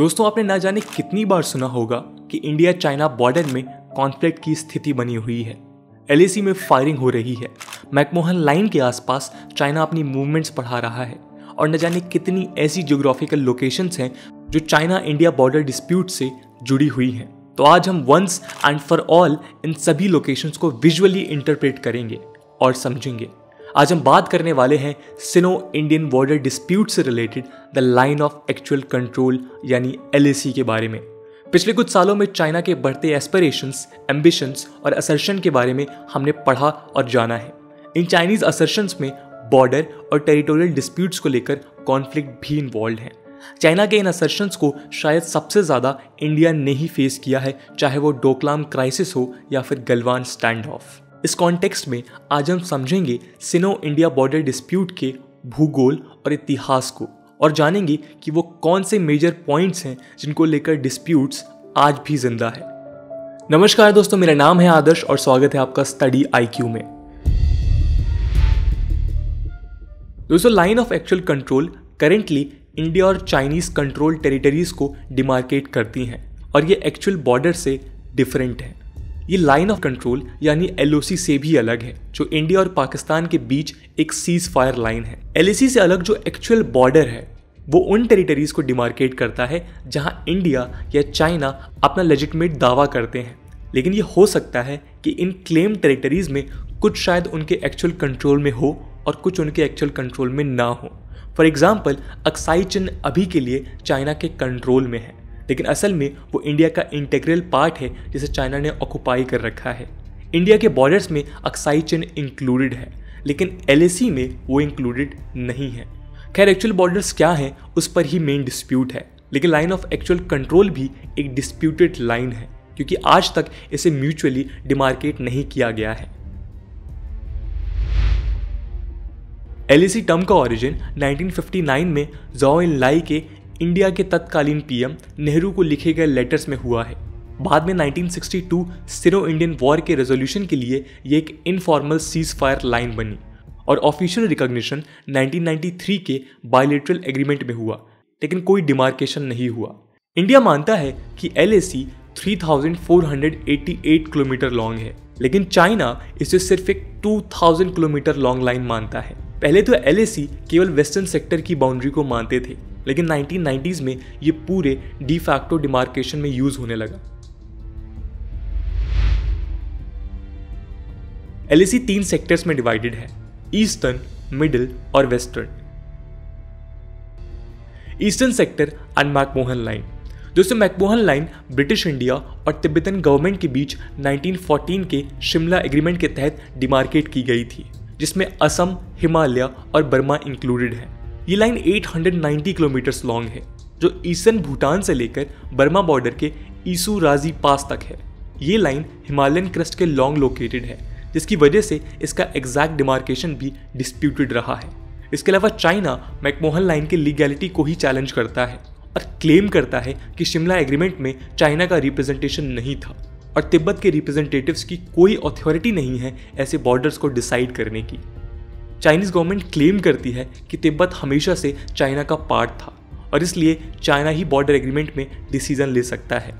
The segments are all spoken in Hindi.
दोस्तों आपने ना जाने कितनी बार सुना होगा कि इंडिया चाइना बॉर्डर में कॉन्फ्लिक्ट की स्थिति बनी हुई है, LAC में फायरिंग हो रही है, मैकमोहन लाइन के आसपास चाइना अपनी मूवमेंट्स बढ़ा रहा है और न जाने कितनी ऐसी ज्योग्राफिकल लोकेशंस हैं जो चाइना इंडिया बॉर्डर डिस्प्यूट से जुड़ी हुई हैं। तो आज हम वंस एंड फॉर ऑल इन सभी लोकेशंस को विजुअली इंटरप्रेट करेंगे और समझेंगे। आज हम बात करने वाले हैं सिनो इंडियन बॉर्डर डिस्प्यूट से related the line of actual control यानी LAC के बारे में। पिछले कुछ सालों में चाइना के बढ़ते एस्पिरेशंस, एम्बिशंस और असर्शन के बारे में हमने पढ़ा और जाना है। इन चाइनीज असर्शंस में बॉर्डर और टेरिटोरियल डिस्प्यूट्स को लेकर कॉन्फ्लिक्ट भी इन्वॉल्व हैं। चाइना के इन असर्शंस को शायद सबसे ज़्यादा इंडिया ने ही फेस किया है, चाहे वो डोकलाम क्राइसिस हो या फिर गलवान स्टैंड ऑफ। इस कॉन्टेक्स्ट में आज हम समझेंगे सिनो इंडिया बॉर्डर डिस्प्यूट के भूगोल और इतिहास को और जानेंगे कि वो कौन से मेजर पॉइंट्स हैं जिनको लेकर डिस्प्यूट्स आज भी जिंदा है। नमस्कार दोस्तों, मेरा नाम है आदर्श और स्वागत है आपका स्टडी IQ में। दोस्तों line of actual control currently India और चाइनीज कंट्रोल टेरिटरीज को डिमार्केट करती हैं और ये एक्चुअल बॉर्डर से डिफरेंट है। ये लाइन ऑफ कंट्रोल यानी LOC से भी अलग है जो इंडिया और पाकिस्तान के बीच एक सीज फायर लाइन है। LAC से अलग जो एक्चुअल बॉर्डर है वो उन टेरिटरीज को डिमार्केट करता है जहां इंडिया या चाइना अपना लेजिटिमेट दावा करते हैं, लेकिन ये हो सकता है कि इन क्लेम टेरिटरीज में कुछ शायद उनके एक्चुअल कंट्रोल में हो और कुछ उनके एक्चुअल कंट्रोल में ना हो। फॉर एग्जाम्पल अक्साई चिन अभी के लिए चाइना के कंट्रोल में है, लेकिन असल में वो इंडिया का इंटेग्रल पार्ट है जिसे चाइना ने ऑक्यूपाई कर रखा है। इंडिया के बॉर्डर्स में अक्साई चिन इंक्लूडेड है, लेकिन LAC में वो इंक्लूडेड नहीं है। खैर एक्चुअल बॉर्डर्स क्या हैं उस पर ही मेन डिस्प्यूट है, लेकिन लाइन ऑफ एक्चुअल कंट्रोल भी एक डिस्प्यूटेड लाइन है क्योंकि आज तक इसे म्यूचुअली डिमार्केट नहीं किया गया है। LAC टर्म का ऑरिजिन 1959 में ज़ोउ एनलाई के इंडिया के तत्कालीन PM नेहरू को लिखे गए लेटर्स में हुआ है। बाद में 1962 सिनो इंडियन वॉर के रेजोल्यूशन के लिए ये एक इनफॉर्मल सीज फायर लाइन बनी और ऑफिशियल रिकॉग्निशन 1993 के बायलैटरल एग्रीमेंट में हुआ, लेकिन कोई डिमार्केशन नहीं हुआ। इंडिया मानता है कि LAC 3488 किलोमीटर लॉन्ग है, लेकिन चाइना इसे सिर्फ एक 2000 किलोमीटर लॉन्ग लाइन मानता है। पहले तो LAC केवल वेस्टर्न सेक्टर की बाउंड्री को मानते थे, लेकिन 1990s में ये पूरे डी फैक्टो डिमार्केशन में यूज होने लगा। LAC 3 सेक्टर्स में डिवाइडेड है, ईस्टर्न, मिडिल और western. Eastern sector and McMahon line. दोस्तों मैकमोहन लाइन ब्रिटिश इंडिया और तिब्बतन गवर्नमेंट के बीच 1914 के शिमला एग्रीमेंट के तहत डिमार्केट की गई थी, जिसमें असम, हिमालय और बर्मा इंक्लूडेड है। ये लाइन 890 किलोमीटर्स लॉन्ग है जो ईस्टर्न भूटान से लेकर बर्मा बॉर्डर के ईसू राजी पास तक है। ये लाइन हिमालयन क्रस्ट के लॉन्ग लोकेटेड है, जिसकी वजह से इसका एग्जैक्ट डिमार्केशन भी डिस्प्यूटेड रहा है। इसके अलावा चाइना मैकमोहन लाइन की लीगैलिटी को ही चैलेंज करता है और क्लेम करता है कि शिमला एग्रीमेंट में चाइना का रिप्रेजेंटेशन नहीं था और तिब्बत के रिप्रेजेंटेटिव्स की कोई अथॉरिटी नहीं है ऐसे बॉर्डर्स को डिसाइड करने की। चाइनीज़ गवर्नमेंट क्लेम करती है कि तिब्बत हमेशा से चाइना का पार्ट था और इसलिए चाइना ही बॉर्डर एग्रीमेंट में डिसीजन ले सकता है।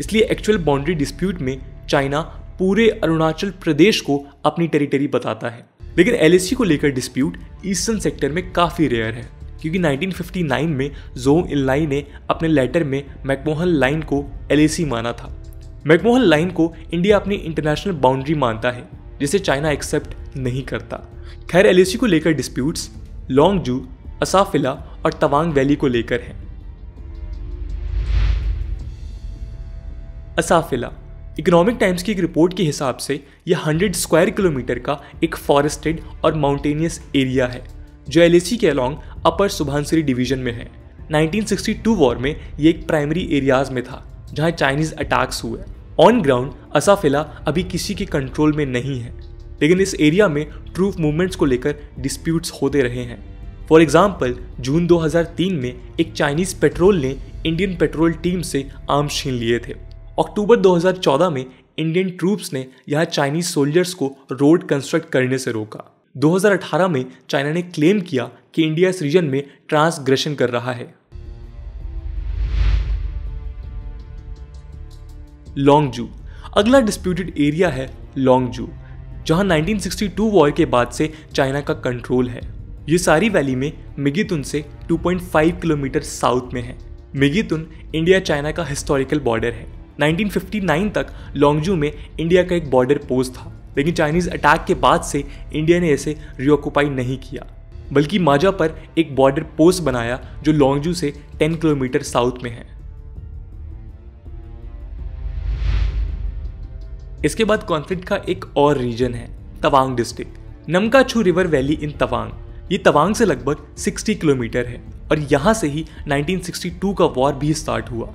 इसलिए एक्चुअल बाउंड्री डिस्प्यूट में चाइना पूरे अरुणाचल प्रदेश को अपनी टेरिटरी बताता है, लेकिन LAC को लेकर डिस्प्यूट ईस्टर्न सेक्टर में काफ़ी रेयर है क्योंकि 1959 में ज़ोउ एनलाई ने अपने लेटर में मैकमोहन लाइन को LAC माना था। मैकमोहन लाइन को इंडिया अपनी इंटरनेशनल बाउंड्री मानता है जिसे चाइना एक्सेप्ट नहीं करता। खैर LAC को लेकर डिस्प्यूट्स लॉन्ग जू, असाफिला और तवांग वैली को लेकर हैं। असाफिला इकोनॉमिक टाइम्स की एक रिपोर्ट के हिसाब से यह 100 स्क्वायर किलोमीटर का एक फॉरेस्टेड और माउंटेनियस एरिया है जो LAC के अलॉन्ग अपर सुबहसरी डिवीजन में है। 1962 वॉर में ये एक प्राइमरी एरियाज में था जहाँ चाइनीज अटैक्स हुए। ऑन ग्राउंड असाफिला अभी किसी के कंट्रोल में नहीं है, लेकिन इस एरिया में ट्रूप मूवमेंट्स को लेकर डिस्प्यूट्स होते रहे हैं। फॉर एग्जांपल जून 2003 में एक चाइनीज पेट्रोल ने इंडियन पेट्रोल टीम से आर्म छीन लिए थे। अक्टूबर 2014 में इंडियन ट्रूप्स ने यहाँ चाइनीज सोल्जर्स को रोड कंस्ट्रक्ट करने से रोका। 2018 में चाइना ने क्लेम किया कि इंडिया इस रीजन में ट्रांसग्रेशन कर रहा है। लॉन्ग जू। अगला डिस्प्यूटेड एरिया है लॉन्ग जू, जहाँ 1962 वॉर के बाद से चाइना का कंट्रोल है। ये सारी वैली में मिगीतुन से 2.5 किलोमीटर साउथ में है। मिगीतुन इंडिया चाइना का हिस्टोरिकल बॉर्डर है। 1959 तक लॉन्गजू में इंडिया का एक बॉर्डर पोस्ट था, लेकिन चाइनीज़ अटैक के बाद से इंडिया ने इसे रिओक्यूपाई नहीं किया, बल्कि माजा पर एक बॉर्डर पोस्ट बनाया जो लॉन्गजू से 10 किलोमीटर साउथ में है। इसके बाद कॉन्फ्लिक्ट का एक और रीजन है Tawang district, Namkachu river valley in Tawang. ये तवांग से लगभग 60 किलोमीटर है और यहाँ से ही 1962 का वॉर भी स्टार्ट हुआ।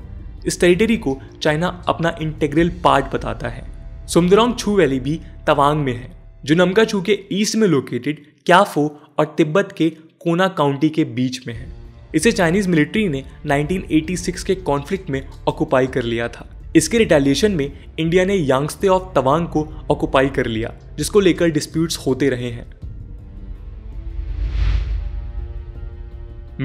इस टेरिटरी को चाइना अपना इंटीग्रल पार्ट बताता है। सुमद्रोंग चू वैली भी तवांग में है, जो नमकाछू के ईस्ट में लोकेटेड क्याफो और तिब्बत के कोना काउंटी के बीच में है। इसे चाइनीज मिलिट्री ने 1986 के कॉन्फ्लिक्ट में ऑक्यूपाई कर लिया था। इसके रिटेलिएशन में इंडिया ने यांग्स्टे ऑफ तवांग को ऑक्यूपाई कर लिया, जिसको लेकर डिस्प्यूट्स होते रहे हैं।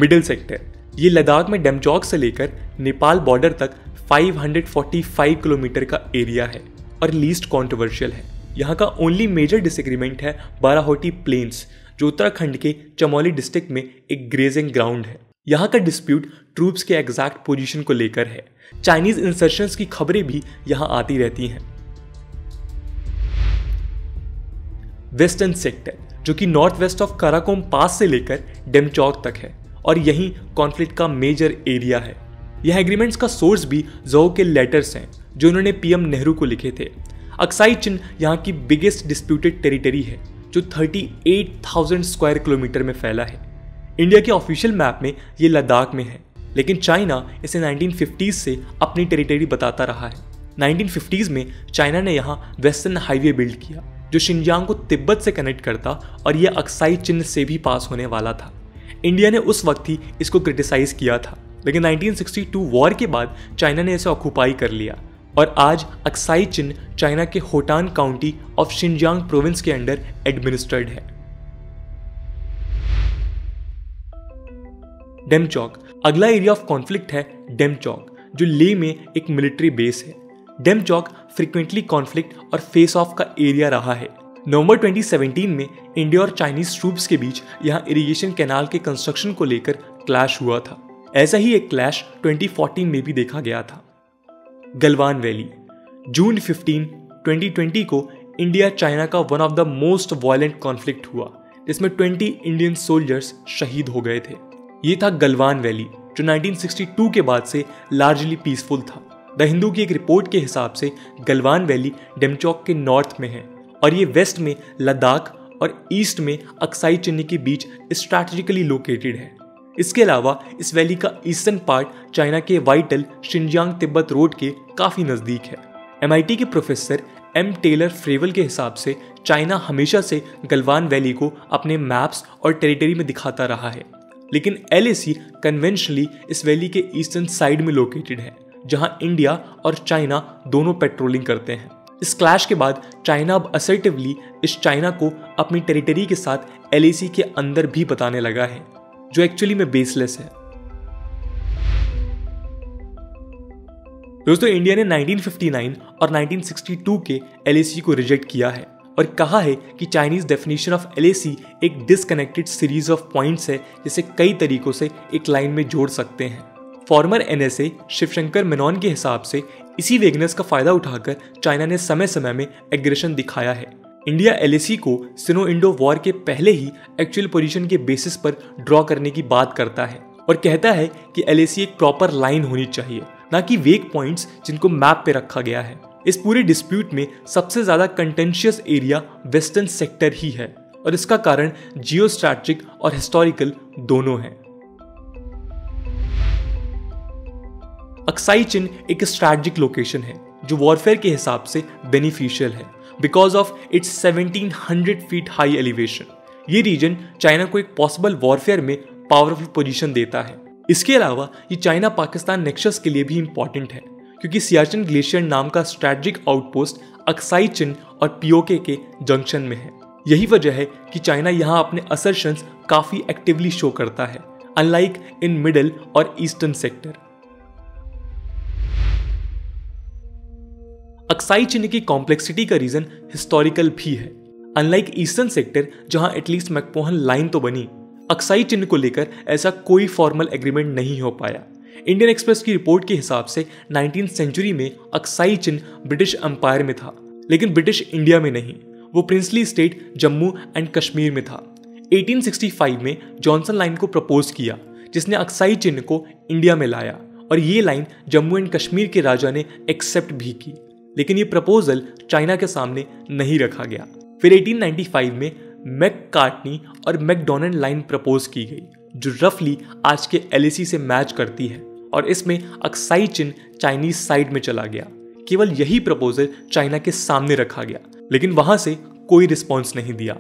मिडिल सेक्टर, ये लद्दाख में डेमचौक से लेकर नेपाल बॉर्डर तक 545 किलोमीटर का एरिया है और लीस्ट कंट्रोवर्शियल है। यहाँ का ओनली मेजर डिसएग्रीमेंट है बाराहोटी प्लेन्स, जो उत्तराखंड के चमोली डिस्ट्रिक्ट में एक ग्रेजिंग ग्राउंड है। यहाँ का डिस्प्यूट ट्रूप्स के एग्जैक्ट पोजीशन को लेकर है। चाइनीज इंसर्शंस की खबरें भी यहाँ आती रहती हैं। वेस्टर्न सेक्टर, जो कि north west of Karakoram pass से लेकर डेमचौक तक है और यहीं कॉन्फ्लिक्ट का मेजर एरिया है। यह एग्रीमेंट्स का सोर्स भी ज़ोउ के लेटर्स हैं, जो उन्होंने पीएम नेहरू को लिखे थे। अक्साई चिन यहाँ की बिगेस्ट डिस्प्यूटेड टेरिटरी है, जो 38,000 स्क्वायर किलोमीटर में फैला है। इंडिया के ऑफिशियल मैप में ये लद्दाख में है, लेकिन चाइना इसे 1950s से अपनी टेरिटरी बताता रहा है। 1950s में चाइना ने यहाँ वेस्टर्न हाईवे बिल्ड किया, जो शिंजांग को तिब्बत से कनेक्ट करता और यह अक्साई चिन से भी पास होने वाला था। इंडिया ने उस वक्त ही इसको क्रिटिसाइज़ किया था, लेकिन 1962 वॉर के बाद चाइना ने इसे ऑक्यूपाई कर लिया और आज अक्साई चिन चाइना के Hotan county of Xinjiang province के अंडर एडमिनिस्टर्ड है। डेमचौक, अगला एरिया ऑफ कॉन्फ्लिक्ट है डेमचौक, जो ले में एक मिलिट्री बेस है। डेमचौक फ्रीक्वेंटली कॉन्फ्लिक्ट और फेस ऑफ का एरिया रहा है। नवंबर 2017 में इंडिया और चाइनीज ट्रूप्स के बीच यहाँ इरिगेशन कैनाल के कंस्ट्रक्शन को लेकर क्लैश हुआ था। ऐसा ही एक क्लैश 2014 में भी देखा गया था। गलवान वैली, जून 15, 2020 को इंडिया चाइना का one of the most violent conflict हुआ, जिसमें 20 इंडियन सोल्जर्स शहीद हो गए थे। ये था गलवान वैली, जो 1962 के बाद से लार्जली पीसफुल था। द हिंदू की एक रिपोर्ट के हिसाब से गलवान वैली डेमचौक के नॉर्थ में है और ये वेस्ट में लद्दाख और ईस्ट में अक्साई चिन के बीच स्ट्रैटेजिकली लोकेटेड है। इसके अलावा इस वैली का ईस्टर्न पार्ट चाइना के वाइटल शिंजांग तिब्बत रोड के काफ़ी नज़दीक है। MIT के प्रोफेसर M. टेलर फ्रेवल के हिसाब से चाइना हमेशा से गलवान वैली को अपने मैप्स और टेरिटरी में दिखाता रहा है, लेकिन LAC कन्वेंशनली इस वैली के ईस्टर्न साइड में लोकेटेड है, जहां इंडिया और चाइना दोनों पेट्रोलिंग करते हैं। इस क्लैश के बाद चाइना अब असर्टिवली इस चाइना को अपनी टेरिटरी के साथ LAC के अंदर भी बताने लगा है, जो एक्चुअली में बेसलेस है। दोस्तों, इंडिया ने 1959 और 1962 के LAC को रिजेक्ट किया है और कहा है कि चाइनीज डेफिनेशन ऑफ LAC एक डिसकनेक्टेड सीरीज ऑफ पॉइंट्स है, जिसे कई तरीकों से एक लाइन में जोड़ सकते हैं। फॉर्मर NSA शिवशंकर मिनॉन के हिसाब से इसी वेगनेस का फायदा उठाकर चाइना ने समय समय में एग्रेशन दिखाया है। इंडिया LAC को सिनो इंडो वॉर के पहले ही एक्चुअल पोजीशन के बेसिस पर ड्रॉ करने की बात करता है और कहता है कि LAC एक प्रॉपर लाइन होनी चाहिए, ना कि वेक पॉइंट्स जिनको मैप पे रखा गया है। इस पूरे डिस्प्यूट में सबसे ज़्यादा कंटेंशियस एरिया वेस्टर्न सेक्टर ही है और इसका कारण जियोस्ट्रैटेजिक और हिस्टोरिकल दोनों हैं। अक्साई चिन एक स्ट्रैटेजिक लोकेशन है, जो वॉरफेयर के हिसाब से बेनिफिशियल है because of its 1700 feet high elevation. ये रीजन चाइना को एक पॉसिबल वॉरफेयर में पावरफुल पोजीशन देता है। इसके अलावा ये चाइना पाकिस्तान नेक्सस के लिए भी इम्पॉर्टेंट है, क्योंकि सियाचिन ग्लेशियर नाम का स्ट्रैटेजिक आउटपोस्ट अक्साई चिन और POK के जंक्शन में है। यही वजह है कि चाइना यहाँ अपने असर्शंस काफ़ी एक्टिवली शो करता है, अनलाइक इन मिडल और ईस्टर्न सेक्टर। अक्साई चिन की कॉम्प्लेक्सिटी का रीजन हिस्टोरिकल भी है। अनलाइक ईस्टर्न सेक्टर जहां एटलीस्ट मैकमोहन लाइन तो बनी, अक्साई चिन को लेकर ऐसा कोई फॉर्मल एग्रीमेंट नहीं हो पाया। इंडियन एक्सप्रेस की रिपोर्ट के हिसाब से 19th सेंचुरी में अक्साई चिन ब्रिटिश एम्पायर में था, लेकिन ब्रिटिश इंडिया में नहीं। वो princely state Jammu and Kashmir में था। 1865 में जॉनसन लाइन को प्रपोज किया, जिसने अक्साई चिन को इंडिया में लाया और ये लाइन जम्मू एंड कश्मीर के राजा ने एक्सेप्ट भी की, लेकिन ये प्रपोजल चाइना के सामने नहीं रखा गया। फिर 1895 में मैक कार्टनी और मैकडोनल्ड लाइन प्रपोज की गई, जो रफली आज के LAC से मैच करती है और इसमें अक्साई चिन चाइनीज साइड में चला गया। केवल यही प्रपोजल चाइना के सामने रखा गया, लेकिन वहां से कोई रिस्पॉन्स नहीं दिया,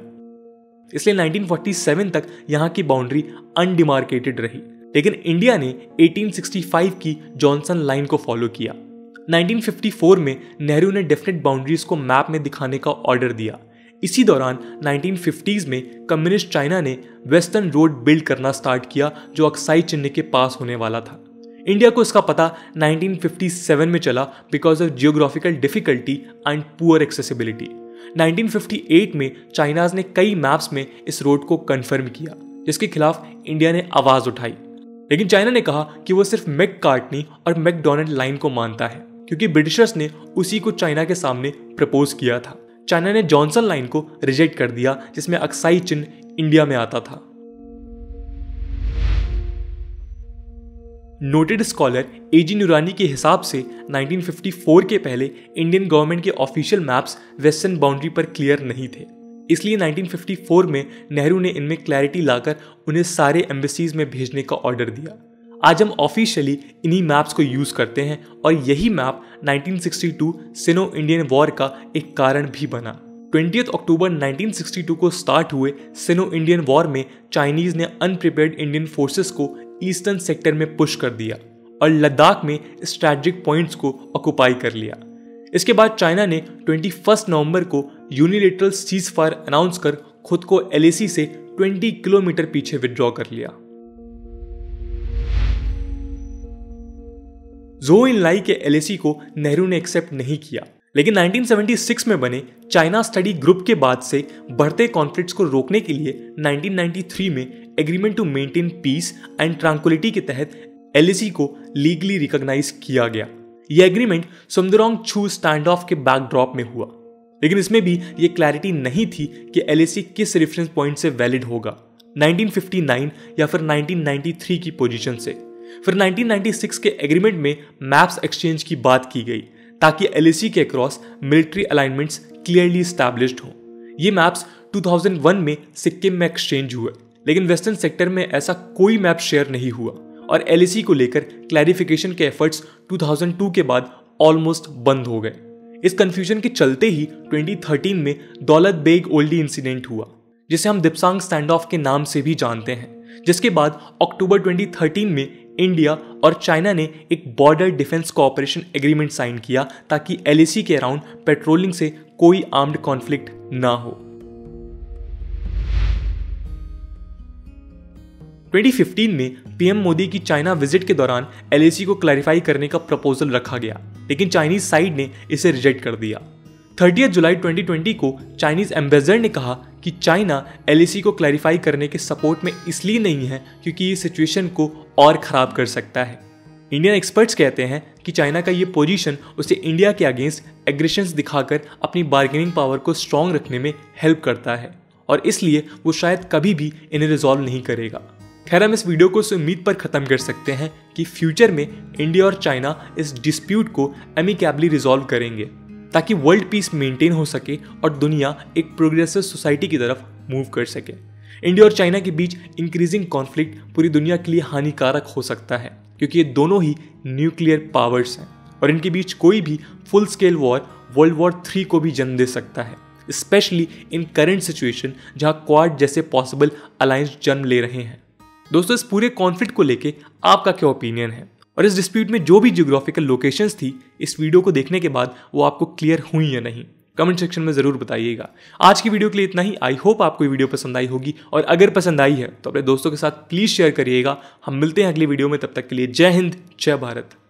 इसलिए 1947 तक यहाँ की बाउंड्री अनडिमार्केटेड रही। लेकिन इंडिया ने 1865 की जॉनसन लाइन को फॉलो किया। 1954 में नेहरू ने डेफिनेट बाउंड्रीज को मैप में दिखाने का ऑर्डर दिया। इसी दौरान 1950s में कम्युनिस्ट चाइना ने वेस्टर्न रोड बिल्ड करना स्टार्ट किया, जो अक्साई चिन के पास होने वाला था। इंडिया को इसका पता 1957 में चला, because of geographical difficulty and poor accessibility. 1958 में चाइनाज ने कई मैप्स में इस रोड को कन्फर्म किया, जिसके खिलाफ इंडिया ने आवाज़ उठाई, लेकिन चाइना ने कहा कि वो सिर्फ मैक कार्टनी और मैकडोनल्ड लाइन को मानता है, क्योंकि ब्रिटिशर्स ने उसी को चाइना के सामने प्रपोज किया था। चाइना ने जॉनसन लाइन को रिजेक्ट कर दिया, जिसमें अक्साई चिन इंडिया में आता था। नोटेड स्कॉलर एजी नूरानी के हिसाब से 1954 के पहले इंडियन गवर्नमेंट के ऑफिशियल मैप्स वेस्टर्न बाउंड्री पर क्लियर नहीं थे, इसलिए 1954 में नेहरू ने इनमें क्लैरिटी लाकर उन्हें सारे एम्बेसीज में भेजने का ऑर्डर दिया। आज हम ऑफिशियली इन्हीं मैप्स को यूज़ करते हैं और यही मैप 1962 सिनो इंडियन वॉर का एक कारण भी बना। 20 अक्टूबर 1962 को स्टार्ट हुए सिनो इंडियन वॉर में चाइनीज़ ने अनप्रिपेयर्ड इंडियन फोर्सेस को ईस्टर्न सेक्टर में पुश कर दिया और लद्दाख में स्ट्रैटेजिक पॉइंट्स को ऑक्यूपाई कर लिया। इसके बाद चाइना ने 21 नवंबर को यूनिलेटरल सीज फायर अनाउंस कर खुद को LAC से 20 किलोमीटर पीछे विथड्रॉ कर लिया। ज़ोउ एनलाई के LAC को नेहरू ने एक्सेप्ट नहीं किया, लेकिन 1976 में बने चाइना स्टडी ग्रुप के बाद से बढ़ते कॉन्फ्लिक्ट्स को रोकने के लिए 1993 में agreement to maintain peace and tranquillity के तहत LAC को लीगली रिकॉग्नाइज किया गया। यह एग्रीमेंट सुमद्रोंग चू स्टैंड ऑफ के बैकड्रॉप में हुआ, लेकिन इसमें भी ये क्लैरिटी नहीं थी कि LAC किस रेफरेंस पॉइंट से वैलिड होगा, 1959 या फिर 1993 की पोजीशन से। फिर 1996 के एग्रीमेंट में मैप्स एक्सचेंज की बात की गई ताकि LAC के across military alignments clearly established हों। ये मैप्स 2001 में सिक्किम में एक्सचेंज हुए, लेकिन वेस्टर्न सेक्टर में ऐसा कोई मैप शेयर नहीं हुआ और LAC को लेकर क्लैरिफिकेशन के एफर्ट्स 2002 के बाद ऑलमोस्ट बंद हो गए। इस कंफ्यूजन के चलते ही 2013 में दौलत बेग ओल्डी इंसिडेंट हुआ, जिसे हम दिपसांग स्टैंड ऑफ के नाम से भी जानते हैं, जिसके बाद अक्टूबर 2013 में इंडिया और चाइना ने एक border defence cooperation agreement sign किया ताकि LAC के अराउंड पेट्रोलिंग से कोई आर्म्ड कॉन्फ्लिक्ट ना हो। 2015 में PM मोदी की चाइना विजिट के दौरान LAC को क्लैरिफाई करने का प्रपोजल रखा गया, लेकिन चाइनीज साइड ने इसे रिजेक्ट कर दिया। 30 जुलाई 2020 को चाइनीज एम्बेसडर ने कहा कि चाइना LAC को क्लैरिफाई करने के सपोर्ट में इसलिए नहीं है क्योंकि ये सिचुएशन को और ख़राब कर सकता है। इंडियन एक्सपर्ट्स कहते हैं कि चाइना का ये पोजीशन उसे इंडिया के अगेंस्ट एग्रेशंस दिखाकर अपनी बार्गेनिंग पावर को स्ट्रॉन्ग रखने में हेल्प करता है और इसलिए वो शायद कभी भी इन्हें रिजॉल्व नहीं करेगा। खैर, हम इस वीडियो को इस उम्मीद पर ख़त्म कर सकते हैं कि फ्यूचर में इंडिया और चाइना इस डिस्प्यूट को एमिकेबली रिजॉल्व करेंगे ताकि वर्ल्ड पीस मेंटेन हो सके और दुनिया एक प्रोग्रेसिव सोसाइटी की तरफ मूव कर सके। इंडिया और चाइना के बीच इंक्रीजिंग कॉन्फ्लिक्ट पूरी दुनिया के लिए हानिकारक हो सकता है, क्योंकि ये दोनों ही न्यूक्लियर पावर्स हैं और इनके बीच कोई भी full scale war world war III को भी जन्म दे सकता है, स्पेशली इन करेंट सिचुएशन जहाँ क्वाड जैसे पॉसिबल अलायंस जन्म ले रहे हैं। दोस्तों, इस पूरे कॉन्फ्लिक्ट को लेके आपका क्या ओपिनियन है और इस डिस्प्यूट में जो भी जियोग्राफिकल लोकेशंस थी, इस वीडियो को देखने के बाद वो आपको क्लियर हुई या नहीं, कमेंट सेक्शन में ज़रूर बताइएगा। आज की वीडियो के लिए इतना ही। आई होप आपको ये वीडियो पसंद आई होगी और अगर पसंद आई है तो अपने दोस्तों के साथ प्लीज़ शेयर करिएगा। हम मिलते हैं अगली वीडियो में, तब तक के लिए जय हिंद, जय भारत।